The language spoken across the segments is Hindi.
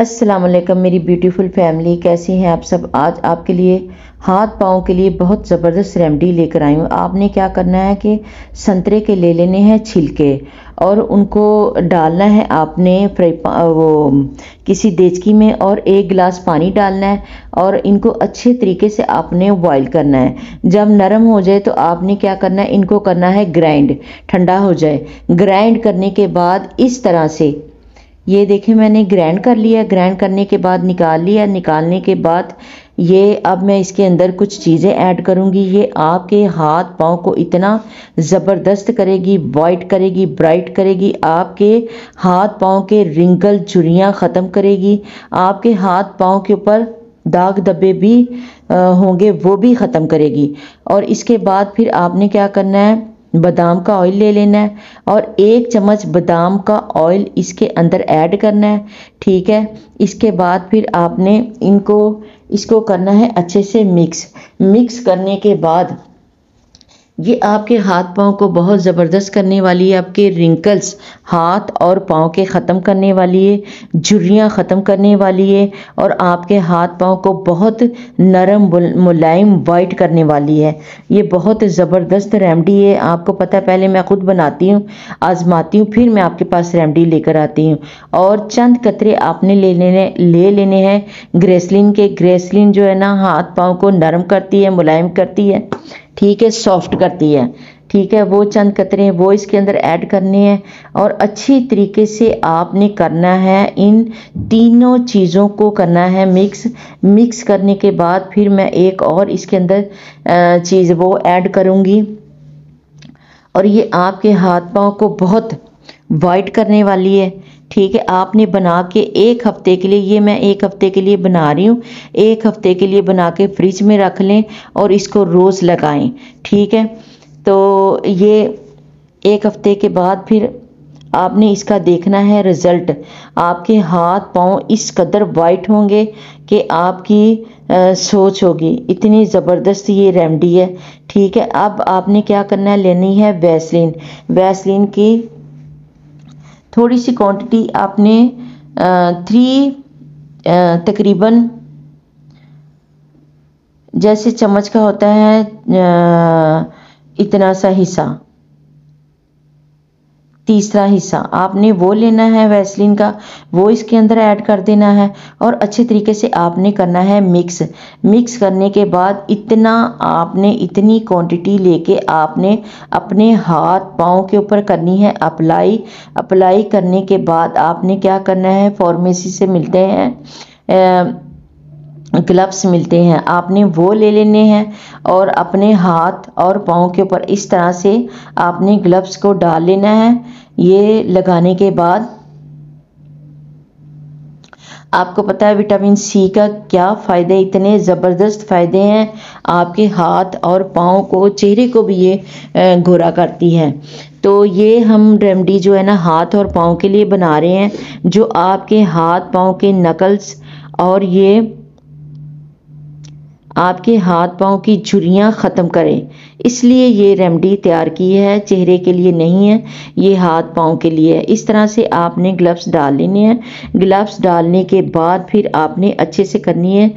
अस्सलाम वालेकुम मेरी ब्यूटीफुल फैमिली, कैसी हैं आप सब। आज आपके लिए हाथ पाँव के लिए बहुत ज़बरदस्त रेमेडी लेकर आई हूँ। आपने क्या करना है कि संतरे के ले लेने हैं छिलके और उनको डालना है आपने वो किसी देचकी में और एक गिलास पानी डालना है और इनको अच्छे तरीके से आपने बॉयल करना है। जब नरम हो जाए तो आपने क्या करना है, इनको करना है ग्राइंड, ठंडा हो जाए। ग्राइंड करने के बाद इस तरह से ये देखें मैंने ग्राइंड कर लिया। ग्राइंड करने के बाद निकाल लिया। निकालने के बाद ये अब मैं इसके अंदर कुछ चीज़ें ऐड करूँगी। ये आपके हाथ पाँव को इतना ज़बरदस्त करेगी, वाइट करेगी, ब्राइट करेगी, आपके हाथ पाँव के रिंकल झुर्रियाँ ख़त्म करेगी, आपके हाथ पाँव के ऊपर दाग धब्बे भी होंगे वो भी ख़त्म करेगी। और इसके बाद फिर आपने क्या करना है, बादाम का ऑयल ले लेना है और एक चम्मच बादाम का ऑयल इसके अंदर ऐड करना है, ठीक है। इसके बाद फिर आपने इसको करना है अच्छे से मिक्स। मिक्स करने के बाद ये आपके हाथ पाँव को बहुत ज़बरदस्त करने वाली है, आपके रिंकल्स हाथ और पाँव के ख़त्म करने वाली है, झुर्रियाँ ख़त्म करने वाली है और आपके हाथ पाँव को बहुत नरम मुलायम वाइट करने वाली है। ये बहुत ज़बरदस्त रेमेडी है। आपको पता है पहले मैं ख़ुद बनाती हूँ, आजमाती हूँ, फिर मैं आपके पास रेमेडी लेकर आती हूँ। और चंद कतरे आपने ले लेने हैं ग्रेसलिन के। ग्रेसलिन जो है ना हाथ पाँव को नरम करती है, मुलायम करती है, ठीक है, सॉफ्ट करती है, ठीक है। वो चंद कतरे हैं वो इसके अंदर ऐड करने हैं और अच्छी तरीके से आपने करना है, इन तीनों चीज़ों को करना है मिक्स। मिक्स करने के बाद फिर मैं एक और इसके अंदर चीज़ वो ऐड करूँगी और ये आपके हाथ पाँव को बहुत वाइट करने वाली है, ठीक है। आपने बना के एक हफ्ते के लिए, ये मैं एक हफ्ते के लिए बना रही हूँ, एक हफ्ते के लिए बना के फ्रिज में रख लें और इसको रोज़ लगाएं, ठीक है। तो ये एक हफ्ते के बाद फिर आपने इसका देखना है रिज़ल्ट। आपके हाथ पाँव इस कदर वाइट होंगे कि आपकी सोच होगी, इतनी ज़बरदस्त ये रेमेडी है, ठीक है। अब आपने क्या करना है, लेनी है वैसलीन। वैसलीन की थोड़ी सी क्वांटिटी आपने तकरीबन जैसे चम्मच का होता है इतना सा हिस्सा, तीसरा हिस्सा आपने वो लेना है वैसलीन का, वो इसके अंदर ऐड कर देना है और अच्छे तरीके से आपने करना है मिक्स। मिक्स करने के बाद इतनी क्वांटिटी लेके आपने अपने हाथ पाँव के ऊपर करनी है अप्लाई। अप्लाई करने के बाद आपने क्या करना है, फार्मेसी से मिलते हैं ग्लव्स मिलते हैं, आपने वो ले लेने हैं और अपने हाथ और पाँव के ऊपर इस तरह से आपने ग्लव्स को डाल लेना है। ये लगाने के बाद आपको पता है विटामिन सी का क्या फ़ायदा, इतने ज़बरदस्त फ़ायदे हैं, आपके हाथ और पाँव को, चेहरे को भी ये गोरा करती है। तो ये हम रेमेडी जो है ना हाथ और पाँव के लिए बना रहे हैं, जो आपके हाथ पाँव के नकल्स और ये आपके हाथ पाँव की झुर्रियाँ ख़त्म करें, इसलिए ये रेमेडी तैयार की है, चेहरे के लिए नहीं है, ये हाथ पाँव के लिए है। इस तरह से आपने ग्लव्स डाल लेने हैं। ग्लव्स डालने के बाद फिर आपने अच्छे से करनी है,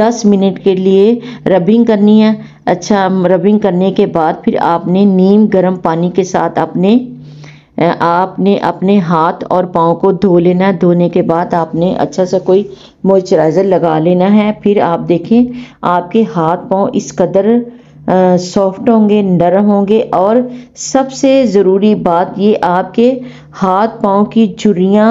10 मिनट के लिए रबिंग करनी है। अच्छा, रबिंग करने के बाद फिर आपने नीम गर्म पानी के साथ आपने अपने हाथ और पाँव को धो लेना है। धोने के बाद आपने अच्छा सा कोई मॉइस्चराइज़र लगा लेना है। फिर आप देखें आपके हाथ पाँव इस कदर सॉफ्ट होंगे, नरम होंगे और सबसे ज़रूरी बात ये आपके हाथ पाँव की झुर्रियाँ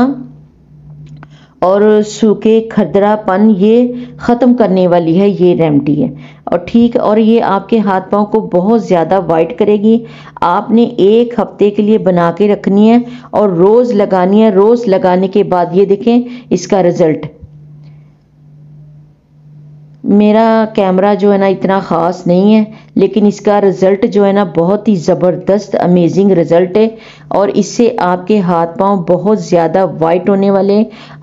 और सूखे खरदरापन ये ख़त्म करने वाली है ये रेमेडी है और ठीक। और ये आपके हाथ पाँव को बहुत ज़्यादा वाइट करेगी। आपने एक हफ्ते के लिए बना के रखनी है और रोज़ लगानी है। रोज़ लगाने के बाद ये देखें इसका रिज़ल्ट। मेरा कैमरा जो है ना इतना ख़ास नहीं है, लेकिन इसका रिज़ल्ट जो है ना बहुत ही ज़बरदस्त अमेजिंग रिज़ल्ट है और इससे आपके हाथ पाँव बहुत ज़्यादा वाइट होने वाले।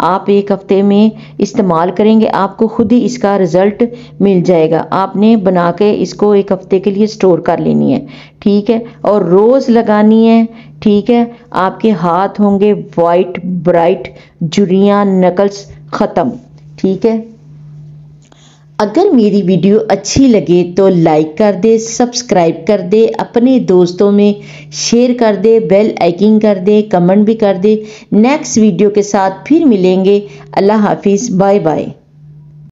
आप एक हफ़्ते में इस्तेमाल करेंगे, आपको खुद ही इसका रिज़ल्ट मिल जाएगा। आपने बना के इसको एक हफ़्ते के लिए स्टोर कर लेनी है, ठीक है, और रोज़ लगानी है, ठीक है। आपके हाथ होंगे वाइट, ब्राइट, झुर्रियाँ, नकल्स ख़त्म। ठीक है, अगर मेरी वीडियो अच्छी लगे तो लाइक कर दे, सब्सक्राइब कर दे, अपने दोस्तों में शेयर कर दे, बेल आइकन कर दे, कमेंट भी कर दे। नेक्स्ट वीडियो के साथ फिर मिलेंगे। अल्लाह हाफिज़, बाय बाय।